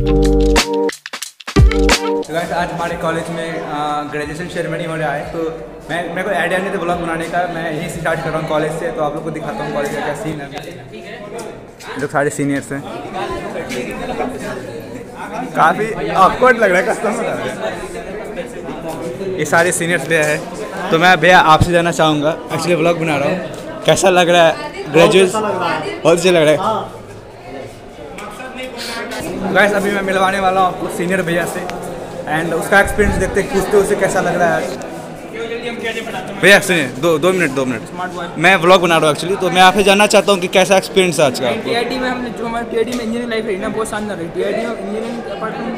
तो गाइस आज हमारे कॉलेज में ग्रेजुएशन सेरेमनी हो रहा है, तो मेरे को आइडिया नहीं था ब्लॉग बनाने का। मैं यहीं से स्टार्ट कर रहा हूँ कॉलेज से, तो आप लोग को दिखाता हूँ कॉलेज का क्या सीन है। लोग सारे सीनियर्स हैं, काफ़ी ऑकवर्ड लग रहा है, कस्टमर ये सारे सीनियर्स भैया है। तो मैं भैया आपसे जाना चाहूँगा, एक्चुअली ब्लॉग बना रहा हूँ। कैसा लग रहा है ग्रेजुएट? बहुत अच्छा लग रहा है। गाइस अभी मैं मिलवाने वाला हूँ आपको सीनियर भैया से, एंड उसका एक्सपीरियंस देखते हैं, पूछते उसे कैसा लग रहा है। भैया सुनिए, दो मिनट मैं व्लॉग बना रहा हूँ एक्चुअली, तो मैं आपसे जानना चाहता हूँ कि कैसा एक्सपीरियंस है आज का। TIIT में हमने जो हमारे TIIT में इंजीनियरिंग लाइफ रही ना, बहुत शानदार है। TIIT में इंजीनियरिंग अपार्टमेंट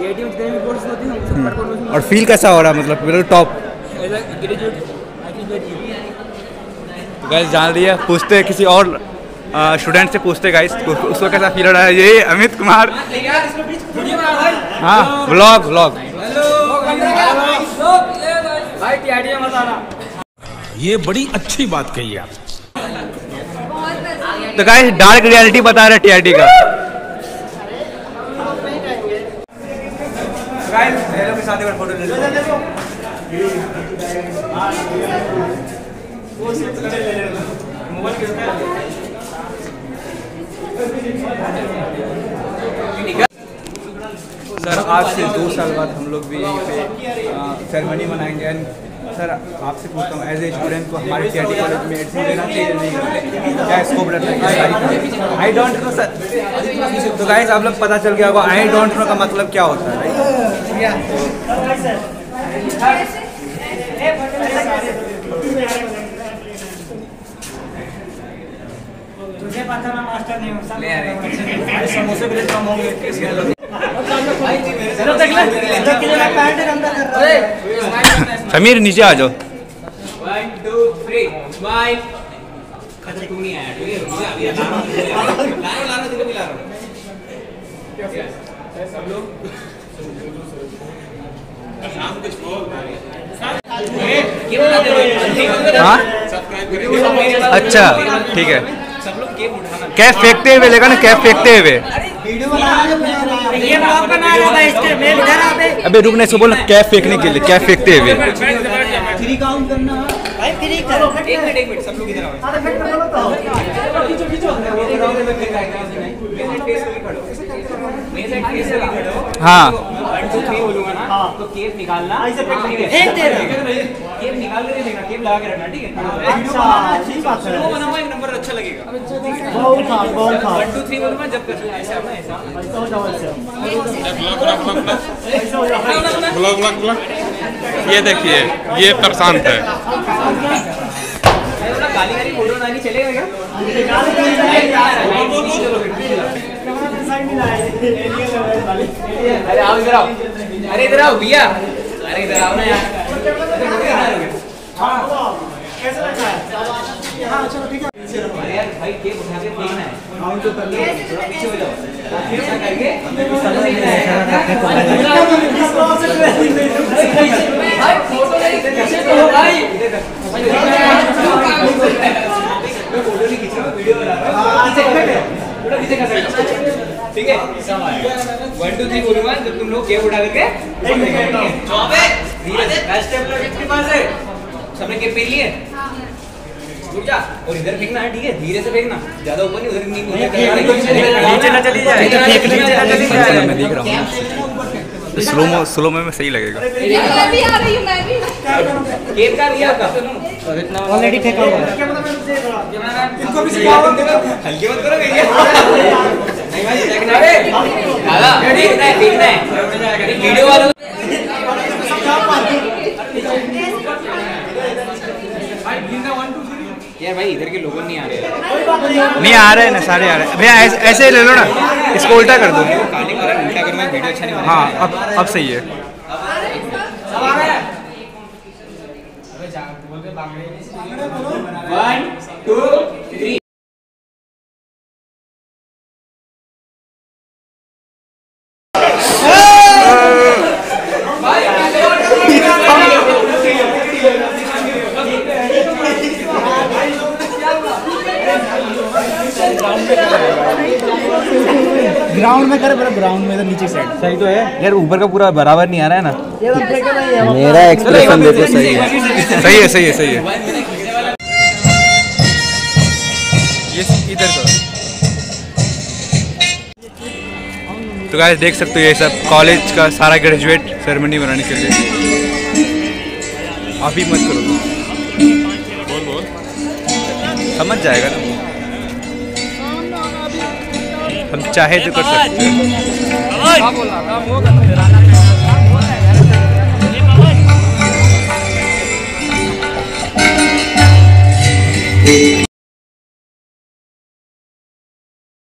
TIIT में जितने भी कोर्स होते हैं। और फील कैसा हो रहा है, मतलब बिल्कुल टॉप ग्रेजुएट। गाइस जान लिया, पूछते हैं किसी और स्टूडेंट से, पूछते गाइस उसको कैसा फील हो रहा है। यही अमित कुमार, हाँ व्लॉग व्लॉग। ये बड़ी अच्छी बात कही आप। तो गाइस डार्क रियलिटी बता रहा है TIIT का। सर आज से 2 साल बाद हम लोग भी यहीं पे सेरेमनी मनाएंगे। एंड सर आपसे पूछता हूँ, एज ए स्टूडेंट को हमारे TIIT कॉलेज में एडमिशन लेना चाहिए नहीं, क्या स्कोप रहता है? I don't know sir. तो गाइस आप लोग पता चल गया होगा आई डोंट नो का मतलब क्या होता है। तुझे पता मैं मास्टर नहीं हूं, ले आ रहे समोसे के लिए कम होंगे। समीर नीचे आ जाओ। 1 2 3 स्माइल। अच्छा तू नहीं आया, ठीक है ला लो तेरे भी ला रहा हूं। सब लोग शाम को बोल रहे, अच्छा ठीक है। कैप फेंकते हुए लेगा ना, कैप फेंकते हुए। अबे रुकने से बोला कैप फेंकने के लिए, कैप फेंकते हुए। हाँ तो केप निकालना, केप निकाल के देखना, केप लगा के रखना, ठीक है? अच्छा अच्छी बात है, एक नंबर अच्छा लगेगा। बहुत 1 2 3 बोलूंगा जब कर ऐसा अपना ऐसा ब्लॉग। ये देखिए ये प्रशांत है। गाली गाली फोटो ना नहीं चलेगा क्या? अरे आओ इधर आओ, अरे इधर आओ भैया, अरे इधर आओ ना यार। कैसा लग रहा है? हाँ चलो ठीक है। अरे यार भाई केक उठा के देखना है, तो थोड़ा पीछे हो जाओ करके, ठीक है? 1 2 3 बोलूंगा जब तुम लोग केप उठा करके सबने केप पहन लिए, रुक जा और इधर फेंकना है, ठीक है? धीरे से फेंकना, ज्यादा ऊपर नहीं, उधर नहीं, स्लो में सही लगेगा। केप का भी आपका ऑलरेडी फेंका हुआ है, इनको भी सिखाओ, हल्के मत करो भैया। नहीं भाई देखना है, दादा देखना है वीडियो वाला। भाई गिनना 1 2 3 यार। भाई इधर के लोग नहीं आ रहे, नहीं आ रहे ना, सारे आ रहे हैं भैया। ऐसे ले लो ना, इसको उल्टा कर दो। काले कलर उल्टा करना, वीडियो अच्छा नहीं। हां अब सही है। बांग्लादेश 1 2 3। ग्राउंड में कर इधर मेरा ग्राउंड में इधर नीचे साइड सही तो है यार, ऊपर का पूरा बराबर नहीं आ रहा है ना मेरा एक्सप्रेशन देखो। सही है सही है सही है सही है। ये इधर करो तो गाइस देख सकते हो ये सब कॉलेज का सारा ग्रेजुएट सेरेमनी बनाने के लिए। अभी मत करो बोल बोल समझ जाएगा ना, हम चाहे तो कर सकते हैं।